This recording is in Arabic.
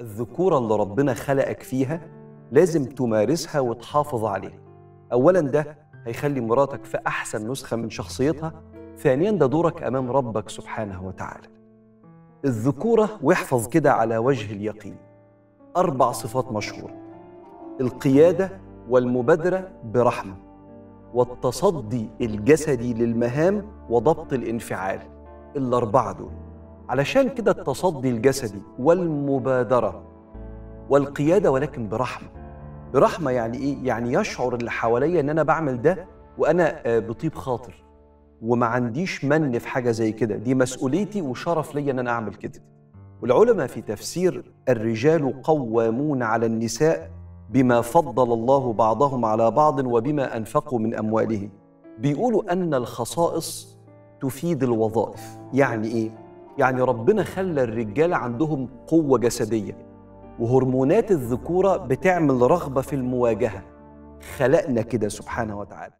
الذكورة اللي ربنا خلقك فيها لازم تمارسها وتحافظ عليها. أولاً ده هيخلي مراتك في أحسن نسخة من شخصيتها. ثانياً ده دورك أمام ربك سبحانه وتعالى. الذكورة واحفظ كده على وجه اليقين 4 صفات مشهورة: القيادة والمبادرة برحمة، والتصدي الجسدي للمهام، وضبط الانفعال. ال4 دول. علشان كده التصدي الجسدي والمبادرة والقيادة ولكن برحمة. برحمة يعني إيه؟ يعني يشعر اللي حواليا إن أنا بعمل ده وأنا بطيب خاطر وما عنديش من في حاجة زي كده، دي مسؤوليتي وشرف ليا إن أنا أعمل كده. والعلماء في تفسير الرجال قوامون على النساء بما فضل الله بعضهم على بعض وبما أنفقوا من أموالهم، بيقولوا أن الخصائص تفيد الوظائف. يعني إيه؟ يعني ربنا خلى الرجال عندهم قوة جسدية، وهرمونات الذكورة بتعمل رغبة في المواجهة. خلقنا كده سبحانه وتعالى.